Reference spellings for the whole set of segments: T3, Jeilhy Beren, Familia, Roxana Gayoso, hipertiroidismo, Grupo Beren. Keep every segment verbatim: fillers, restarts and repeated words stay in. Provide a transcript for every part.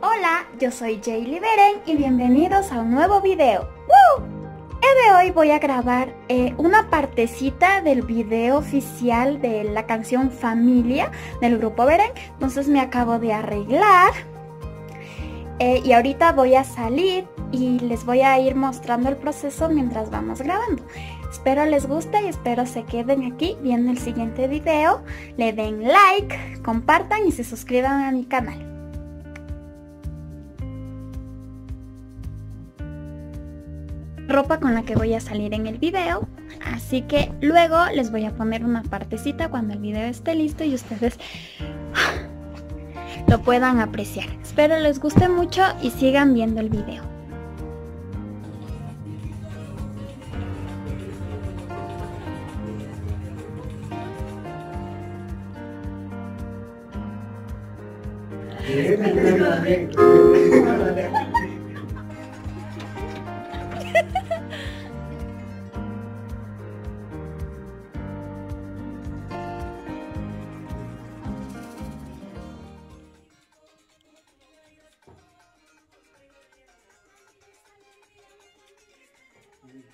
Hola, yo soy Jeilhy Beren y bienvenidos a un nuevo video. ¡Woo! El de hoy voy a grabar eh, una partecita del video oficial de la canción Familia del Grupo Beren. Entonces me acabo de arreglar eh, y ahorita voy a salir y les voy a ir mostrando el proceso mientras vamos grabando. Espero les guste y espero se queden aquí viendo el siguiente video. Le den like, compartan y se suscriban a mi canal. Ropa con la que voy a salir en el video, así que luego les voy a poner una partecita cuando el video esté listo y ustedes lo puedan apreciar. Espero les guste mucho y sigan viendo el video.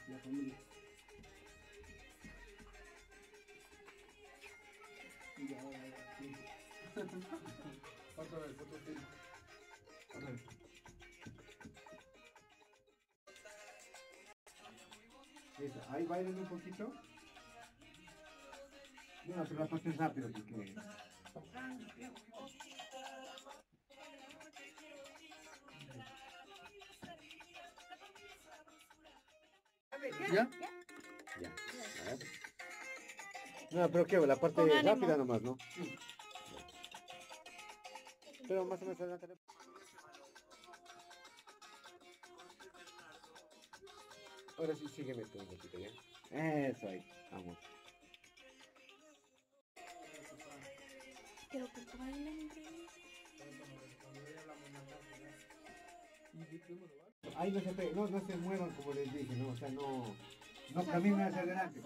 La familia. Y ahora la familia. Otra vez, otra vez. Otra vez. Esa, ahí bailen un poquito. No, no se la pasen rápido porque... ¿Ya? Ya. No, pero que la parte rápida nomás, ¿no? Sí. Pero más o menos adelante. Ahora sí, sígueme tú un poquito, ¿ya? Eso ahí, vamos. Pero que bailen. Ahí no se pe... no, no se muevan como les dije, no, o sea, no, no o sea, caminen hacia adelante.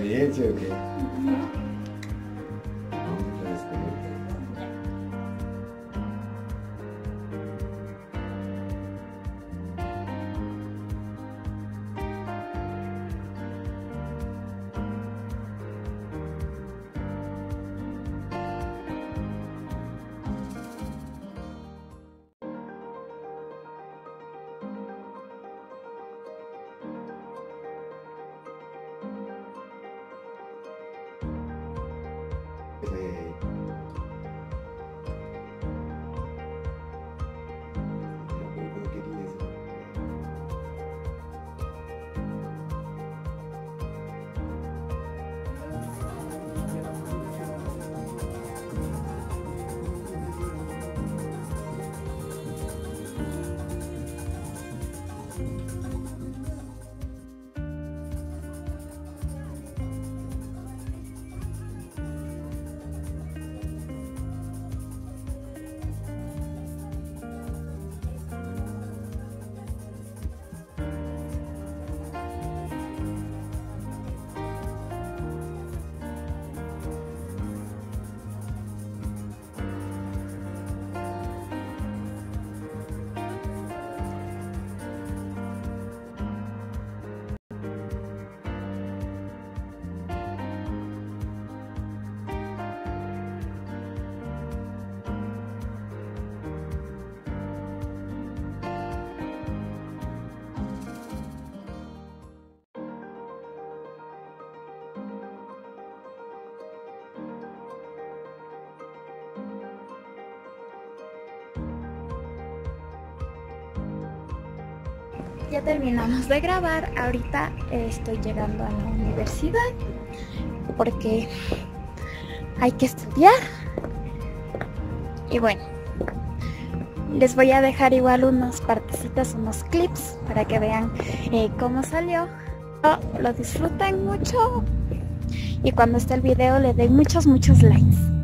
Bien, chévere. Okay. Vamos a ver. Thank you. Ya terminamos de grabar. Ahorita eh, estoy llegando a la universidad porque hay que estudiar. Y bueno, les voy a dejar igual unas partecitas, unos clips para que vean eh, cómo salió. Lo disfruten mucho y cuando esté el video le den muchos muchos likes.